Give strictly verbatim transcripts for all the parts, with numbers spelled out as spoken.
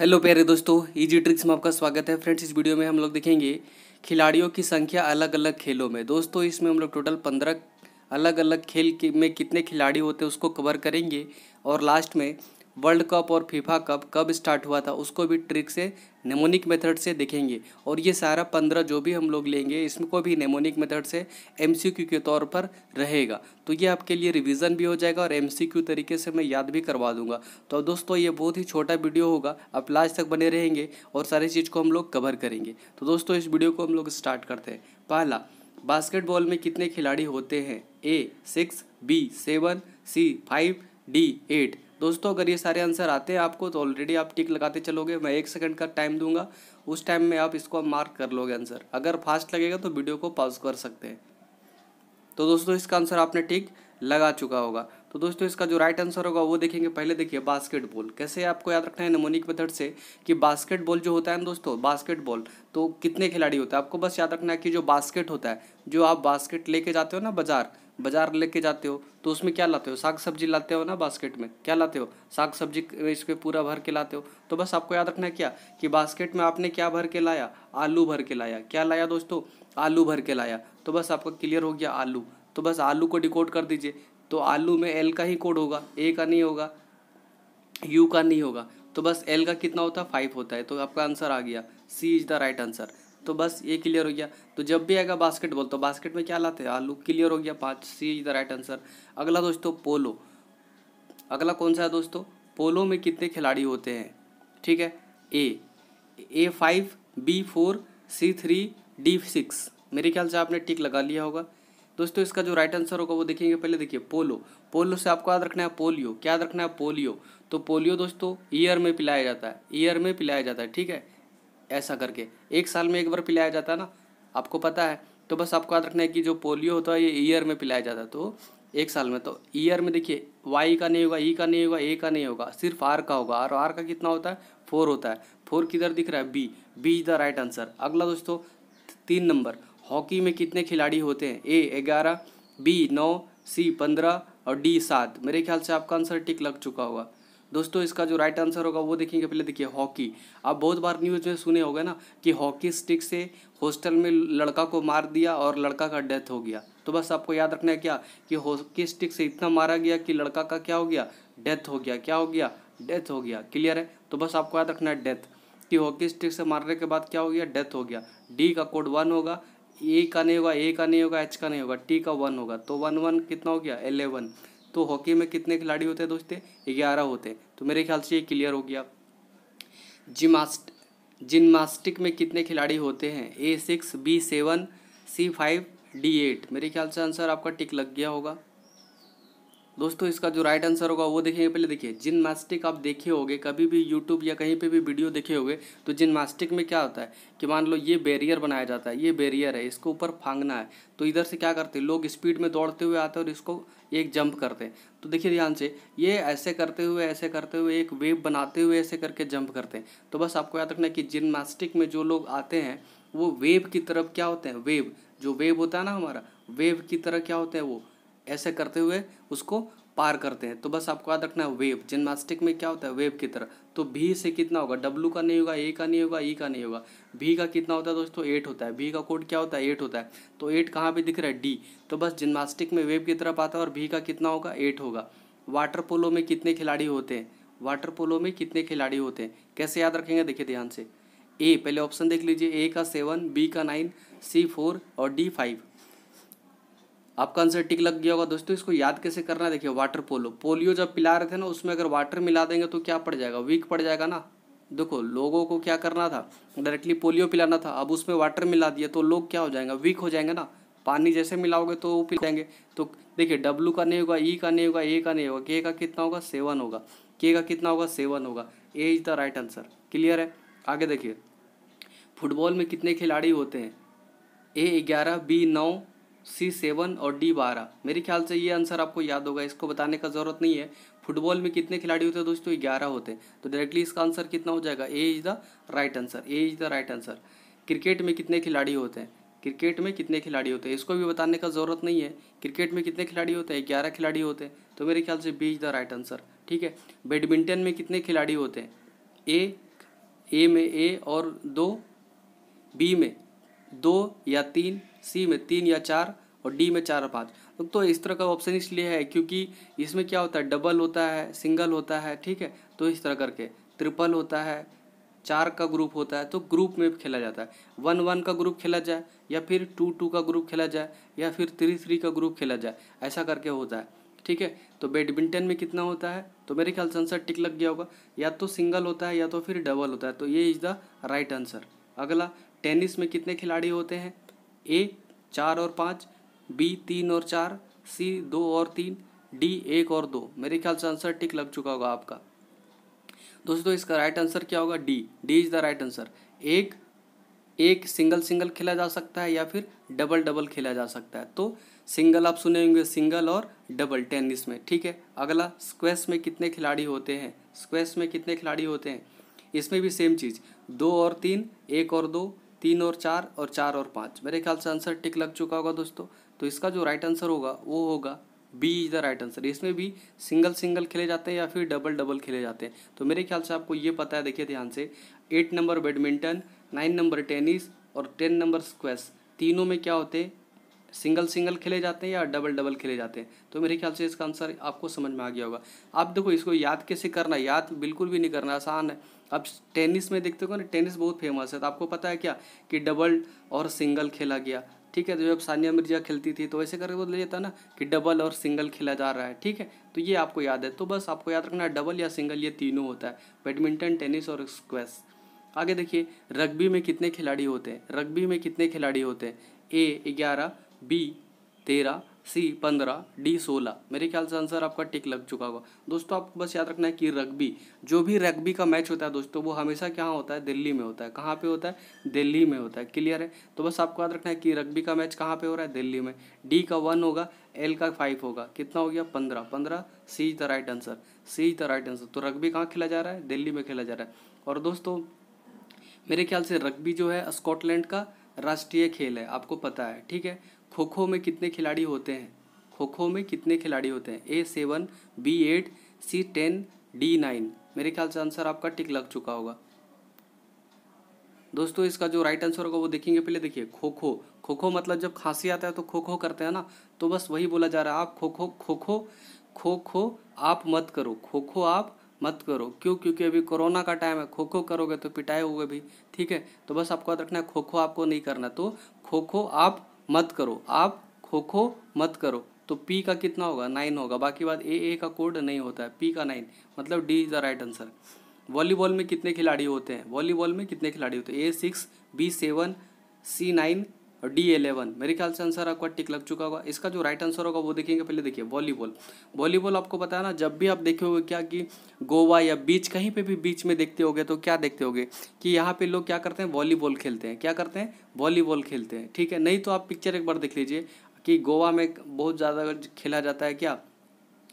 Hello प्यारे दोस्तों, easy tricks में आपका स्वागत है। फ्रेंड्स, इस वीडियो में हम लोग देखेंगे खिलाड़ियों की संख्या अलग अलग खेलों में। दोस्तों, इसमें हम लोग टोटल पंद्रह अलग अलग खेल के में कितने खिलाड़ी होते हैं उसको कवर करेंगे, और लास्ट में वर्ल्ड कप और फीफा कप कब स्टार्ट हुआ था उसको भी ट्रिक से नेमोनिक मेथड से देखेंगे। और ये सारा पंद्रह जो भी हम लोग लेंगे इसको भी नेमोनिक मेथड से एमसीक्यू के तौर पर रहेगा, तो ये आपके लिए रिवीजन भी हो जाएगा और एमसीक्यू तरीके से मैं याद भी करवा दूंगा। तो दोस्तों, ये बहुत ही छोटा वीडियो होगा, आप लास्ट तक बने रहेंगे और सारी चीज़ को हम लोग कवर करेंगे। तो दोस्तों, इस वीडियो को हम लोग स्टार्ट करते हैं। पहला, बास्केटबॉल में कितने खिलाड़ी होते हैं? A six, B seven, C five, D eight. दोस्तों, अगर ये सारे आंसर आते हैं आपको तो ऑलरेडी आप टिक लगाते चलोगे। मैं एक सेकंड का टाइम दूंगा, उस टाइम में आप इसको मार्क कर लोगे आंसर। अगर फास्ट लगेगा तो वीडियो को पॉज कर सकते हैं। तो दोस्तों, इसका आंसर आपने टिक लगा चुका होगा। तो दोस्तों, इसका जो राइट आंसर होगा वो देखेंगे। पहले देखिए बास्केटबॉल, कैसे आपको याद रखना है नेमोनिक मेथड से कि बास्केटबॉल जो होता है ना दोस्तों, बास्केटबॉल तो कितने खिलाड़ी होता है आपको बस याद रखना है कि जो बास्केट होता है, जो आप बास्केट लेके जाते हो ना बाजार बाजार लेके जाते हो तो उसमें क्या लाते हो? साग सब्जी लाते हो ना बास्केट में, क्या लाते हो? साग सब्जी इसमें पूरा भर के लाते हो। तो बस आपको याद रखना है क्या कि बास्केट में आपने क्या भर के लाया? आलू भर के लाया। क्या लाया दोस्तों? आलू भर के लाया। तो बस आपका क्लियर हो गया आलू। तो बस आलू को डिकोड कर दीजिए। तो आलू में एल का ही कोड होगा, ए का नहीं होगा, यू का नहीं होगा। तो बस एल का कितना होता है? फाइव होता है। तो आपका आंसर आ गया, C is the right answer. तो बस ये क्लियर हो गया। तो जब भी आएगा बास्केटबॉल तो बास्केट में क्या लाते हैं? आलू। क्लियर हो गया, पाँच, C is the right answer. अगला दोस्तों, पोलो। अगला कौन सा है दोस्तों? पोलो में कितने खिलाड़ी होते हैं? ठीक है, A A five, B four, C three, D six. मेरे ख्याल से आपने टिक लगा लिया होगा। दोस्तों, इसका जो राइट आंसर होगा वो देखेंगे। पहले देखिए पोलो। पोलो से आपको याद रखना है पोलियो। क्या याद रखना है? पोलियो। तो पोलियो दोस्तों ईयर में पिलाया जाता है, ईयर में पिलाया जाता है, ठीक है, ऐसा करके एक साल में एक बार पिलाया जाता है ना, आपको पता है। तो बस आपको याद रखना है कि जो पोलियो होता है ये ईयर में पिलाया जाता है, तो एक साल में। तो ईयर में देखिए वाई का नहीं होगा, ई का नहीं होगा, ए का नहीं होगा, सिर्फ आर का होगा। और आर का कितना होता है? फोर होता है। फोर किधर दिख रहा है? B. B is the right answer. अगला दोस्तों, तीन नंबर, हॉकी में कितने खिलाड़ी होते हैं? ए ग्यारह, बी नौ, सी पंद्रह और डी सात। मेरे ख्याल से आपका आंसर टिक लग चुका होगा। दोस्तों, इसका जो राइट आंसर होगा वो देखेंगे। पहले देखिए हॉकी। आप बहुत बार न्यूज़ में सुने होगा ना कि हॉकी स्टिक से हॉस्टल में लड़का को मार दिया और लड़का का डेथ हो गया। तो बस आपको याद रखना है क्या कि हॉकी स्टिक से इतना मारा गया कि लड़का का क्या हो गया? डेथ हो गया। क्या हो गया? डेथ हो गया। क्लियर है? तो बस आपको याद रखना है डेथ, कि हॉकी स्टिक से मारने के बाद क्या हो गया? डेथ हो गया। डी का कोड वन होगा, ए का नहीं होगा, ए का नहीं होगा, एच का नहीं होगा, टी का वन होगा। तो वन वन कितना हो गया? एलेवन। तो हॉकी में कितने खिलाड़ी होते हैं दोस्तों? ग्यारह होते हैं। तो मेरे ख्याल से ये क्लियर हो गया। जिमास्ट जिम्नास्टिक में कितने खिलाड़ी होते हैं? A six, B seven, C five, D eight. मेरे ख्याल से आंसर आपका टिक लग गया होगा। दोस्तों, इसका जो राइट आंसर होगा वो देखेंगे। पहले देखिए जिम्नास्टिक। आप देखे होंगे कभी भी यूट्यूब या कहीं पे भी वीडियो देखे होंगे, तो जिम्नास्टिक में क्या होता है कि मान लो ये बैरियर बनाया जाता है, ये बैरियर है, इसको ऊपर फांगना है। तो इधर से क्या करते हैं लोग? स्पीड में दौड़ते हुए आते हैं और इसको एक जंप करते हैं। तो देखिए ध्यान से, ये ऐसे करते हुए ऐसे करते हुए एक वेव बनाते हुए ऐसे करके जंप करते हैं। तो बस आपको याद रखना है कि जिम्नास्टिक में जो लोग आते हैं वो वेव की तरफ क्या होते हैं? वेव, जो वेव होता है ना हमारा, वेव की तरह क्या होते हैं? वो ऐसे करते हुए उसको पार करते हैं। तो बस आपको याद रखना है वेव। जिम्नास्टिक में क्या होता है? वेव की तरह। तो भी से कितना होगा? डब्लू का नहीं होगा, ए का नहीं होगा, ई का नहीं होगा। भी का कितना होता है दोस्तों? एट होता है। भी का कोड क्या होता है? एट होता है। तो एट कहाँ पे दिख रहा है? डी। तो बस जिम्नास्टिक में वेव की तरफ आता है और भी का कितना होगा? एट होगा। वाटर पोलो में कितने खिलाड़ी होते हैं? वाटर पोलो में कितने खिलाड़ी होते हैं कैसे याद रखेंगे? देखिए ध्यान से। ए पहले ऑप्शन देख लीजिए। ए का सेवन, बी का नाइन, सी फोर और डी फाइव। आपका आंसर टिक लग गया होगा। दोस्तों, इसको याद कैसे करना है? देखिए वाटर पोलो, पोलियो जब पिला रहे थे ना उसमें अगर वाटर मिला देंगे तो क्या पड़ जाएगा? वीक पड़ जाएगा ना। देखो, लोगों को क्या करना था? डायरेक्टली पोलियो पिलाना था, अब उसमें वाटर मिला दिया तो लोग क्या हो जाएंगे? वीक हो जाएंगे ना। पानी जैसे मिलाओगे तो वो पी जाएंगे। तो देखिए डब्लू का नहीं होगा, ई का नहीं होगा, ए का नहीं होगा, के का कितना होगा? सेवन होगा। के का कितना होगा? सेवन होगा। A is the right answer. Clear है? आगे देखिए, फुटबॉल में कितने खिलाड़ी होते हैं? ए ग्यारह, बी नौ, सी सेवन और डी बारह। मेरे ख्याल से ये आंसर आपको याद होगा, इसको बताने का ज़रूरत नहीं है। फुटबॉल में कितने खिलाड़ी होते हैं दोस्तों? ग्यारह होते हैं। तो डायरेक्टली इसका आंसर कितना हो जाएगा? A is the right answer. A is the right answer. Cricket में कितने खिलाड़ी होते हैं? क्रिकेट में कितने खिलाड़ी होते हैं इसको भी बताने का ज़रूरत नहीं है। क्रिकेट में कितने खिलाड़ी होते हैं? ग्यारह खिलाड़ी होते हैं। तो मेरे ख्याल से B is the right answer. ठीक है। बैडमिंटन में कितने खिलाड़ी होते हैं? ए ए में ए और दो, बी में दो या तीन, सी में तीन या चार और डी में चार और पाँच। तो इस तरह का ऑप्शन इसलिए है क्योंकि इसमें क्या होता है, डबल होता है, सिंगल होता है, ठीक है, तो इस तरह करके ट्रिपल होता है, चार का ग्रुप होता है, तो ग्रुप में खेला जाता है। वन वन का ग्रुप खेला जाए या फिर टू टू का ग्रुप खेला जाए या फिर थ्री थ्री का ग्रुप खेला जाए, ऐसा करके होता है, ठीक है। तो बैडमिंटन में कितना होता है, तो मेरे ख्याल से आंसर टिक लग गया होगा, या तो सिंगल होता है या तो फिर डबल होता है, तो ये इज़ द राइट आंसर। अगला, टेनिस में कितने खिलाड़ी होते हैं, ए चार और पाँच, बी तीन और चार, सी दो और तीन, डी एक और दो। मेरे ख्याल से आंसर टिक लग चुका होगा आपका। दोस्तों इसका राइट आंसर क्या होगा, D, D is the right answer. एक एक सिंगल सिंगल खेला जा सकता है या फिर डबल डबल खेला जा सकता है, तो सिंगल आप सुने होंगे, सिंगल और डबल टेनिस में, ठीक है। अगला, स्क्वैश में कितने खिलाड़ी होते हैं, स्क्वैश में कितने खिलाड़ी होते हैं, इसमें भी सेम चीज़, दो और तीन, एक और दो, तीन और चार और चार और पाँच। मेरे ख्याल से आंसर टिक लग चुका होगा दोस्तों। तो इसका जो राइट आंसर होगा वो होगा B is the right answer. इसमें भी सिंगल सिंगल खेले जाते हैं या फिर डबल डबल खेले जाते हैं। तो मेरे ख्याल से आपको ये पता है, देखिए ध्यान से, eight number badminton, nine number tennis और टेन नंबर स्क्वैश, तीनों में क्या होते हैं, सिंगल सिंगल खेले जाते हैं या डबल डबल खेले जाते हैं। तो मेरे ख्याल से इसका आंसर आपको समझ में आ गया होगा। आप देखो इसको याद कैसे करना, याद बिल्कुल भी नहीं करना, आसान है। अब टेनिस में देखते हो ना, टेनिस बहुत फेमस है, तो आपको पता है क्या कि डबल और सिंगल खेला गया, ठीक है। तो जब सानिया मिर्जा खेलती थी तो ऐसे करके वो ले जाता ना कि डबल और सिंगल खेला जा रहा है, ठीक है। तो ये आपको याद है, तो बस आपको याद रखना है डबल या सिंगल, ये तीनों होता है बैडमिंटन, टेनिस और स्क्वैश। आगे देखिए, रग्बी में कितने खिलाड़ी होते हैं, रग्बी में कितने खिलाड़ी होते हैं, ए ग्यारह, बी तेरह, सी पंद्रह, डी सोलह। मेरे ख्याल से आंसर आपका टिक लग चुका होगा। दोस्तों आपको बस याद रखना है कि रग्बी, जो भी रग्बी का मैच होता है दोस्तों, वो हमेशा क्या होता है, दिल्ली में होता है। कहाँ पे होता है, दिल्ली में होता है, क्लियर है। तो बस आपको याद रखना है कि रग्बी का मैच कहाँ पे हो रहा है, दिल्ली में। डी का वन होगा, एल का फाइव होगा, कितना हो गया, पंद्रह, पंद्रह, C is the right answer, C is the right answer. तो रग्बी कहाँ खेला जा रहा है, दिल्ली में खेला जा रहा है। और दोस्तों मेरे ख्याल से रग्बी जो है स्कॉटलैंड का राष्ट्रीय खेल है, आपको पता है, ठीक है। खो खो में कितने खिलाड़ी होते हैं, खो खो में कितने खिलाड़ी होते हैं, A seven, B eight, C ten, D nine. मेरे ख्याल से आंसर आपका टिक लग चुका होगा। दोस्तों इसका जो राइट आंसर होगा वो देखेंगे। पहले देखिए, खो खो, खो खो मतलब जब खांसी आता है तो खो खो करते हैं ना, तो बस वही बोला जा रहा है। आप खो खो, खो खो, खो खो आप मत करो, खो खो आप मत करो, क्यों, क्योंकि अभी कोरोना का टाइम है, खो खो करोगे तो पिटाई होगी भी, ठीक है। तो बस आपको याद रखना है, खो खो आपको नहीं करना, तो खो खो आप मत करो, आप खो खो मत करो। तो पी का कितना होगा, नाइन होगा, बाकी बात ए ए का कोड नहीं होता है, पी का नाइन, मतलब D is the right answer. Volleyball में कितने खिलाड़ी होते हैं, वॉलीबॉल में कितने खिलाड़ी होते हैं, A six, B seven, C nine और डी एलेवन। मेरे ख्याल से आंसर आपका टिक लग चुका होगा। इसका जो राइट आंसर होगा वो देखेंगे। पहले देखिए वॉलीबॉल, वॉलीबॉल आपको पता है ना, जब भी आप देखे होगे क्या कि गोवा या बीच, कहीं पे भी बीच में देखते होगे तो क्या देखते होगे कि यहाँ पे लोग क्या करते हैं, वॉलीबॉल खेलते हैं, क्या करते हैं, वॉलीबॉल खेलते हैं, ठीक है। नहीं तो आप पिक्चर एक बार देख लीजिए कि गोवा में बहुत ज़्यादा खेला जाता है क्या,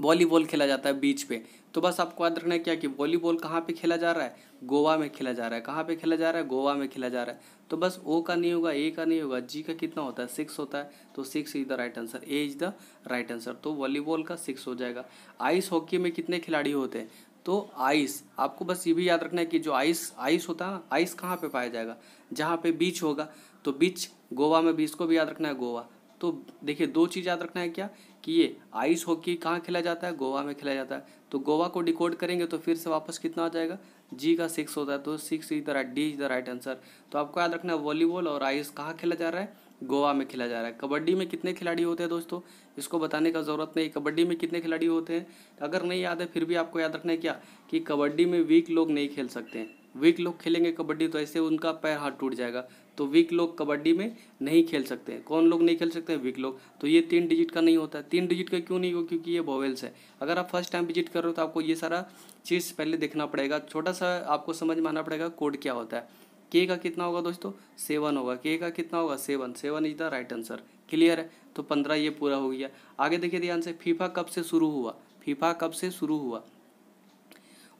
वॉलीबॉल खेला जाता है बीच पे। तो बस आपको याद रखना है क्या कि वॉलीबॉल कहाँ पे खेला जा रहा है, गोवा में खेला जा रहा है। कहाँ पे खेला जा रहा है, गोवा में खेला जा रहा है। तो बस ओ का नहीं होगा, ए का नहीं होगा, जी का कितना होता है, सिक्स होता है, तो six is the right answer, A is the right answer. तो वॉलीबॉल का सिक्स हो जाएगा। आइस हॉकी में कितने खिलाड़ी होते हैं, तो आइस आपको बस ये भी याद रखना है कि जो आइस आइस होता है ना, आइस कहाँ पे पाया जाएगा, जहाँ पे बीच होगा, तो बीच गोवा में, बीच को भी याद रखना है, गोवा। तो देखिए दो चीज़ याद रखना है क्या कि ये आइस हॉकी कहाँ खेला जाता है, गोवा में खेला जाता है। तो गोवा को डिकोड करेंगे तो फिर से वापस कितना आ जाएगा, जी का सिक्स होता है, तो six is the right, D is the right answer. तो आपको याद रखना है वॉलीबॉल और आइस कहाँ खेला जा रहा है, गोवा में खेला जा रहा है। कबड्डी में कितने खिलाड़ी होते हैं दोस्तों, इसको बताने का ज़रूरत नहीं, कबड्डी में कितने खिलाड़ी होते हैं। अगर नहीं याद है फिर भी आपको याद रखना है क्या कि कबड्डी में वीक लोग नहीं खेल सकते हैं। वीक लोग खेलेंगे कबड्डी तो ऐसे उनका पैर हाथ टूट जाएगा, तो वीक लोग कबड्डी में नहीं खेल सकते हैं। कौन लोग नहीं खेल सकते हैं, वीक लोग। तो ये तीन डिजिट का नहीं होता है, तीन डिजिट का क्यों नहीं हो, क्योंकि ये वोवेल्स है। अगर आप फर्स्ट टाइम विजिट कर रहे हो तो आपको ये सारा चीज़ पहले देखना पड़ेगा, छोटा सा आपको समझ में आना पड़ेगा कोड क्या होता है। के का कितना होगा दोस्तों, सेवन होगा, के का कितना होगा, seven, seven is the right answer, clear है। तो पंद्रह ये पूरा हो गया। आगे देखिए ध्यान से, फीफा कब से शुरू हुआ, फीफा कब से शुरू हुआ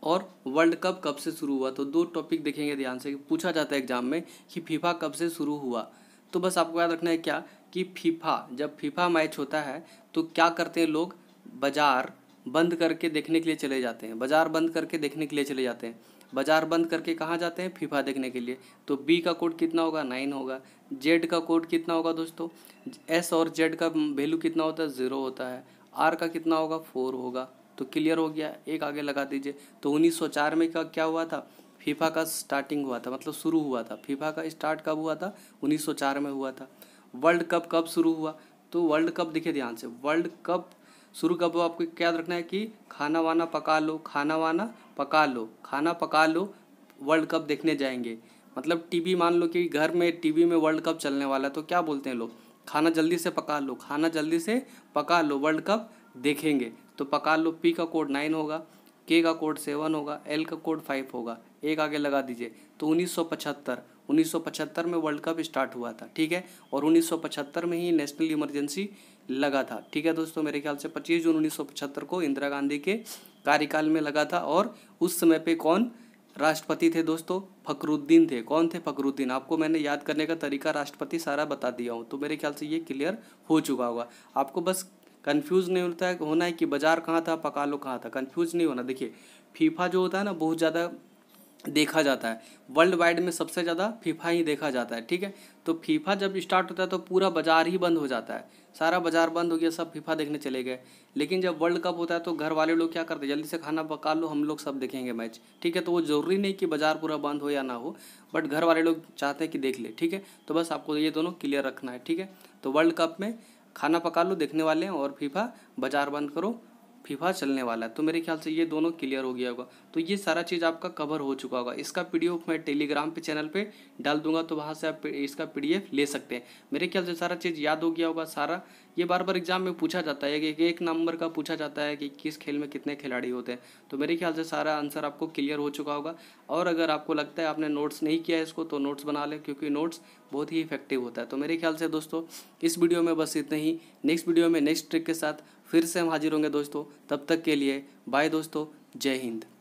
और वर्ल्ड कप कब से शुरू हुआ। तो दो टॉपिक देखेंगे ध्यान से, पूछा जाता है एग्जाम में कि फीफा कब से शुरू हुआ। तो बस आपको याद रखना है क्या कि फीफा, जब फीफा मैच होता है तो क्या करते हैं लोग, बाजार बंद करके देखने के लिए चले जाते हैं, बाज़ार बंद करके देखने के लिए चले जाते हैं। बाज़ार बंद करके कहाँ जाते हैं? फीफा देखने के लिए। तो बी का कोड कितना होगा? नाइन होगा। जेड का कोड कितना होगा दोस्तों? एस और जेड का वैल्यू कितना होता है? ज़ीरो होता है। आर का कितना होगा? फोर होगा। तो क्लियर हो गया, एक आगे लगा दीजिए। तो उन्नीस सौ चार में का क्या हुआ था? फीफा का स्टार्टिंग हुआ था, मतलब शुरू हुआ था। फीफा का स्टार्ट कब हुआ था? उन्नीस सौ चार में हुआ था। वर्ल्ड कप कब शुरू हुआ? तो वर्ल्ड कप देखिए ध्यान से, वर्ल्ड कप शुरू कब हुआ? आपको क्या याद रखना है कि खाना वाना पका लो, खाना वाना पका लो, खाना पका लो, वर्ल्ड कप देखने जाएंगे। मतलब टीवी, मान लो कि घर में टीवी में वर्ल्ड कप चलने वाला है, तो क्या बोलते हैं लोग? खाना जल्दी से पका लो, खाना जल्दी से पका लो, वर्ल्ड कप देखेंगे। तो पका लो, पी का कोड नाइन होगा, के का कोड सेवन होगा, एल का कोड फाइव होगा। एक आगे लगा दीजिए। तो उन्नीस सौ पचहत्तर उन्नीस सौ पचहत्तर में वर्ल्ड कप स्टार्ट हुआ था, ठीक है। और उन्नीस सौ पचहत्तर में ही नेशनल इमरजेंसी लगा था, ठीक है दोस्तों। मेरे ख्याल से पच्चीस जून उन्नीस सौ पचहत्तर को इंदिरा गांधी के कार्यकाल में लगा था। और उस समय पे कौन राष्ट्रपति थे दोस्तों? फखरुद्दीन थे। कौन थे? फखरुद्दीन। आपको मैंने याद करने का तरीका राष्ट्रपति सारा बता दिया हूँ, तो मेरे ख्याल से ये क्लियर हो चुका होगा। आपको बस कन्फ्यूज़ नहीं होता है होना है कि बाजार कहाँ था, पका लो कहाँ था, कन्फ्यूज़ नहीं होना। देखिए फीफा जो होता है ना, बहुत ज़्यादा देखा जाता है, वर्ल्ड वाइड में सबसे ज़्यादा फीफा ही देखा जाता है, ठीक है। तो फीफा जब स्टार्ट होता है तो पूरा बाजार ही बंद हो जाता है, सारा बाजार बंद हो गया, सब फीफा देखने चले गए। लेकिन जब वर्ल्ड कप होता है तो घर वाले लोग क्या करते हैं? जल्दी से खाना पका लो, हम लोग सब देखेंगे मैच, ठीक है। तो वो ज़रूरी नहीं कि बाजार पूरा बंद हो या ना हो, बट घर वाले लोग चाहते हैं कि देख ले, ठीक है। तो बस आपको ये दोनों क्लियर रखना है, ठीक है। तो वर्ल्ड कप में खाना पका लो, देखने वाले हैं, और फीफा बाजार बंद करो, फीफा चलने वाला है। तो मेरे ख्याल से ये दोनों क्लियर हो गया होगा। तो ये सारा चीज़ आपका कवर हो चुका होगा। इसका पीडीएफ मैं टेलीग्राम पे चैनल पे डाल दूंगा, तो वहाँ से आप इसका पीडीएफ ले सकते हैं। मेरे ख्याल से सारा चीज़ याद हो गया होगा। सारा ये बार बार एग्जाम में पूछा जाता है कि एक नंबर का पूछा जाता है कि किस खेल में कितने खिलाड़ी होते हैं। तो मेरे ख्याल से सारा आंसर आपको क्लियर हो चुका होगा। और अगर आपको लगता है आपने नोट्स नहीं किया है इसको, तो नोट्स बना लें, क्योंकि नोट्स बहुत ही इफेक्टिव होता है। तो मेरे ख्याल से दोस्तों इस वीडियो में बस इतना ही। नेक्स्ट वीडियो में नेक्स्ट ट्रिक के साथ फिर से हम हाजिर होंगे दोस्तों। तब तक के लिए बाय दोस्तों, जय हिंद।